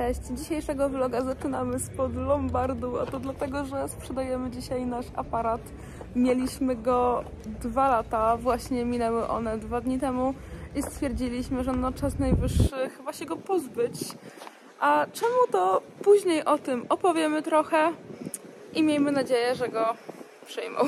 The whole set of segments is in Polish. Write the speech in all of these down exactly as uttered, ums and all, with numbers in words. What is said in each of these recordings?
Cześć! Dzisiejszego vloga zaczynamy spod Lombardu, a to dlatego, że sprzedajemy dzisiaj nasz aparat. Mieliśmy go dwa lata, właśnie minęły one dwa dni temu i stwierdziliśmy, że no czas najwyższy chyba się go pozbyć. A czemu, to później o tym opowiemy trochę i miejmy nadzieję, że go przyjmą.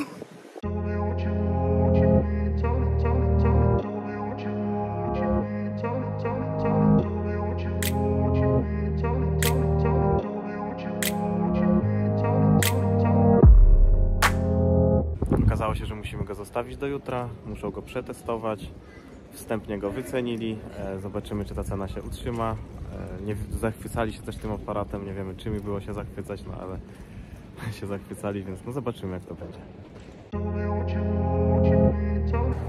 Okazało się, że musimy go zostawić do jutra, muszą go przetestować, wstępnie go wycenili, zobaczymy, czy ta cena się utrzyma. Nie zachwycali się też tym aparatem, nie wiemy, czym było się zachwycać, no ale się zachwycali, więc no zobaczymy, jak to będzie.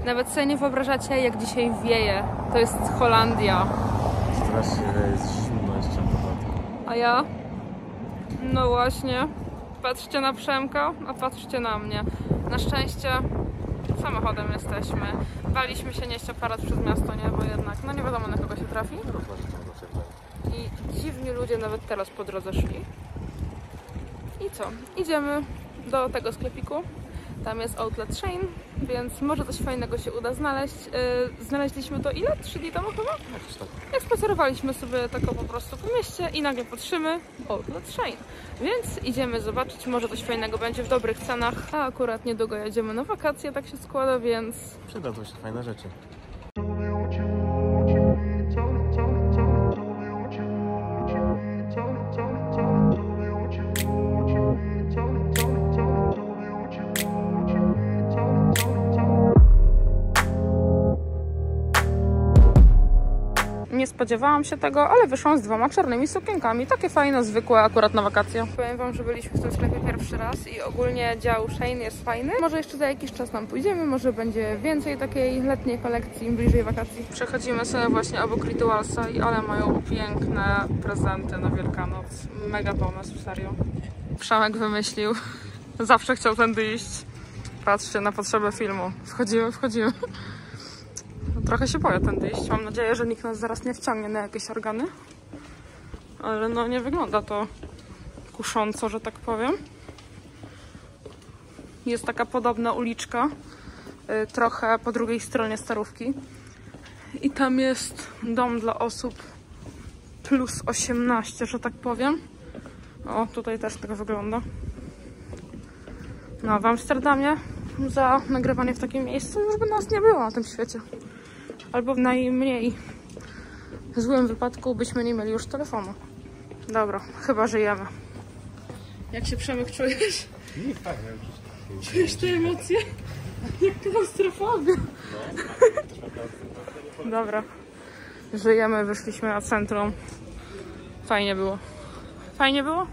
Nawet sobie nie wyobrażacie, jak dzisiaj wieje. To jest Holandia. Strasznie wieje, jest zimno jeszcze w dodatku. A ja? No właśnie. Patrzcie na Przemka, a patrzcie na mnie. Na szczęście samochodem jesteśmy. Baliśmy się nieść aparat przez miasto, nie? Bo jednak no nie wiadomo, na kogo się trafi. I dziwni ludzie nawet teraz po drodze szli. I co? Idziemy do tego sklepiku. Tam jest Outlet Chain, więc może coś fajnego się uda znaleźć. Yy, znaleźliśmy to ile? trzy dni temu chyba? Jak spacerowaliśmy sobie taką po prostu po mieście i nagle patrzymy Outlet Chain. Więc idziemy zobaczyć, może coś fajnego będzie w dobrych cenach. A akurat niedługo jedziemy na wakacje, tak się składa, więc... Przydadzą się fajne rzeczy. Nie spodziewałam się tego, ale wyszłam z dwoma czarnymi sukienkami. Takie fajne, zwykłe, akurat na wakacje. Powiem wam, że byliśmy w tym sklepie pierwszy raz i ogólnie dział Shane jest fajny. Może jeszcze za jakiś czas nam pójdziemy, może będzie więcej takiej letniej kolekcji, im bliżej wakacji. Przechodzimy sobie właśnie obok Ritualsa i ale mają piękne prezenty na Wielkanoc. Mega pomysł, serio. Przemek wymyślił. Zawsze chciał tędy iść. Patrzcie, na potrzebę filmu. Wchodzimy, wchodzimy. Trochę się boję tędy iść. Mam nadzieję, że nikt nas zaraz nie wciągnie na jakieś organy. Ale no nie wygląda to kusząco, że tak powiem. Jest taka podobna uliczka, trochę po drugiej stronie Starówki. I tam jest dom dla osób plus osiemnaście, że tak powiem. O, tutaj też tak wygląda. No, w Amsterdamie za nagrywanie w takim miejscu już by nas nie było na tym świecie. Albo w najmniej złym wypadku byśmy nie mieli już telefonu. Dobra, chyba żyjemy. Jak się, Przemek, czujesz? Nie, tak, ja już... Czujesz te emocje? Jak klaustrofobia. Dobra, żyjemy, wyszliśmy na centrum. Fajnie było. Fajnie było?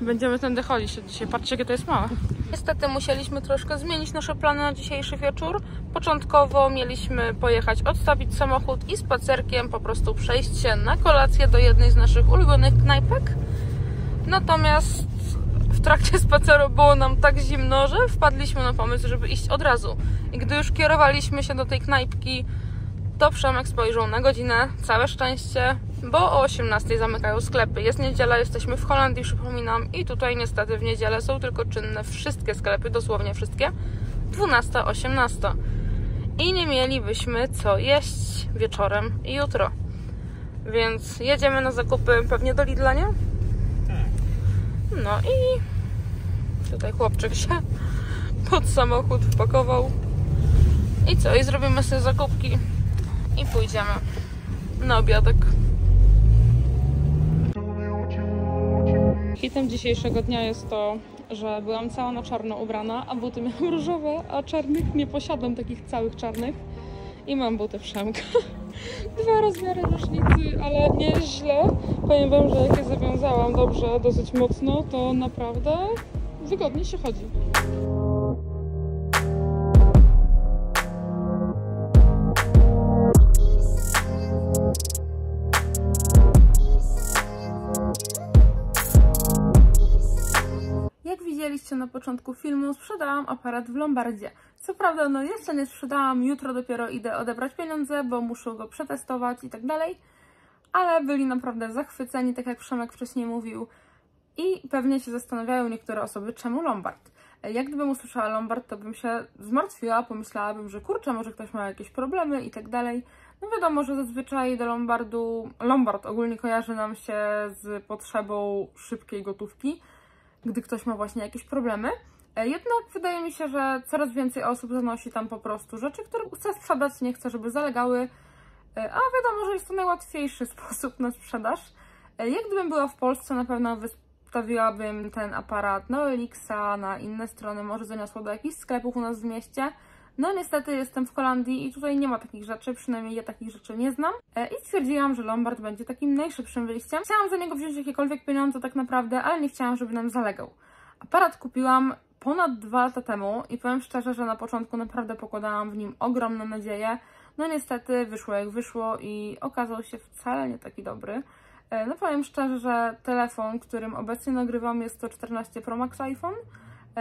Będziemy tędy chodzić dzisiaj. Patrzcie, jakie to jest małe. Niestety musieliśmy troszkę zmienić nasze plany na dzisiejszy wieczór. Początkowo mieliśmy pojechać, odstawić samochód i spacerkiem po prostu przejść się na kolację do jednej z naszych ulubionych knajpek. Natomiast w trakcie spaceru było nam tak zimno, że wpadliśmy na pomysł, żeby iść od razu. I gdy już kierowaliśmy się do tej knajpki, to Przemek spojrzał na godzinę, całe szczęście, bo o osiemnastej zamykają sklepy. Jest niedziela, jesteśmy w Holandii, przypominam, i tutaj niestety w niedzielę są tylko czynne wszystkie sklepy, dosłownie wszystkie, dwunasta, osiemnasta. I nie mielibyśmy co jeść wieczorem i jutro. Więc jedziemy na zakupy pewnie do Lidla, nie? No i tutaj chłopczyk się pod samochód wpakował. I co? I zrobimy sobie zakupki i pójdziemy na obiadek. Hitem dzisiejszego dnia jest to, że byłam cała na czarno ubrana, a buty miałam różowe, a czarnych nie posiadam, takich całych czarnych. I mam buty Przemka. Dwa rozmiary różnicy, ale nieźle. Powiem wam, że jak je zawiązałam dobrze, dosyć mocno, to naprawdę wygodnie się chodzi. Na początku filmu sprzedałam aparat w Lombardzie. Co prawda, no jeszcze nie sprzedałam, jutro dopiero idę odebrać pieniądze, bo muszę go przetestować i tak dalej. ale byli naprawdę zachwyceni, tak jak Przemek wcześniej mówił, i pewnie się zastanawiają niektóre osoby, czemu Lombard. Jak gdybym usłyszała Lombard, to bym się zmartwiła, pomyślałabym, że kurczę, może ktoś ma jakieś problemy i tak dalej. No wiadomo, że zazwyczaj do Lombardu, Lombard ogólnie kojarzy nam się z potrzebą szybkiej gotówki, gdy ktoś ma właśnie jakieś problemy. Jednak wydaje mi się, że coraz więcej osób zanosi tam po prostu rzeczy, które chce sprzedać, nie chce, żeby zalegały, a wiadomo, że jest to najłatwiejszy sposób na sprzedaż. Jak gdybym była w Polsce, na pewno wystawiłabym ten aparat na Elixa, na inne strony, może zaniosła do jakichś sklepów u nas w mieście. No niestety jestem w Holandii i tutaj nie ma takich rzeczy, przynajmniej ja takich rzeczy nie znam. I stwierdziłam, że Lombard będzie takim najszybszym wyjściem. Chciałam za niego wziąć jakiekolwiek pieniądze tak naprawdę, ale nie chciałam, żeby nam zalegał. Aparat kupiłam ponad dwa lata temu i powiem szczerze, że na początku naprawdę pokładałam w nim ogromne nadzieje. No niestety wyszło jak wyszło i okazał się wcale nie taki dobry. No powiem szczerze, że telefon, którym obecnie nagrywam, jest to czternaście Pro Max iPhone.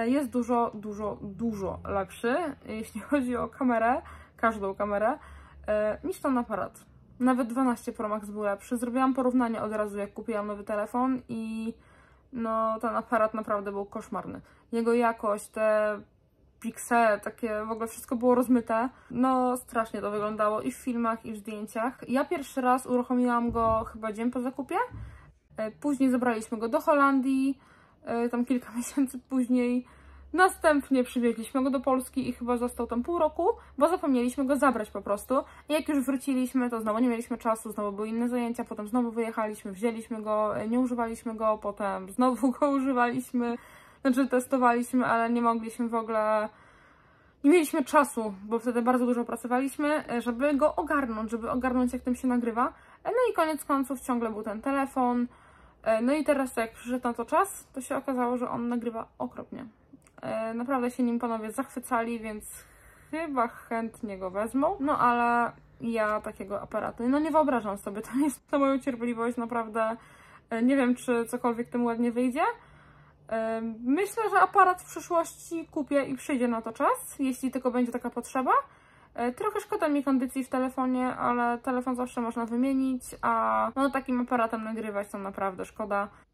Jest dużo, dużo, dużo lepszy, jeśli chodzi o kamerę, każdą kamerę, niż ten aparat. Nawet dwanaście Pro Max był lepszy. Zrobiłam porównanie od razu, jak kupiłam nowy telefon i no ten aparat naprawdę był koszmarny. Jego jakość, te piksele, takie w ogóle wszystko było rozmyte. No strasznie to wyglądało i w filmach, i w zdjęciach. Ja pierwszy raz uruchomiłam go chyba dzień po zakupie. Później zabraliśmy go do Holandii, tam kilka miesięcy później. Następnie przywieźliśmy go do Polski i chyba został tam pół roku, bo zapomnieliśmy go zabrać po prostu. I jak już wróciliśmy, to znowu nie mieliśmy czasu, znowu były inne zajęcia, potem znowu wyjechaliśmy, wzięliśmy go, nie używaliśmy go, potem znowu go używaliśmy, znaczy testowaliśmy, ale nie mogliśmy w ogóle, nie mieliśmy czasu, bo wtedy bardzo dużo pracowaliśmy, żeby go ogarnąć, żeby ogarnąć, jak tym się nagrywa. No i koniec końców ciągle był ten telefon. No i teraz jak przyszedł na to czas, to się okazało, że on nagrywa okropnie. Naprawdę się nim panowie zachwycali, więc chyba chętnie go wezmą. No ale ja takiego aparatu, no nie wyobrażam sobie, to jest to moją cierpliwość, naprawdę nie wiem, czy cokolwiek tym ładnie wyjdzie. Myślę, że aparat w przyszłości kupię i przyjdzie na to czas, jeśli tylko będzie taka potrzeba. Trochę szkoda mi kondycji w telefonie, ale telefon zawsze można wymienić, a no takim aparatem nagrywać to naprawdę szkoda.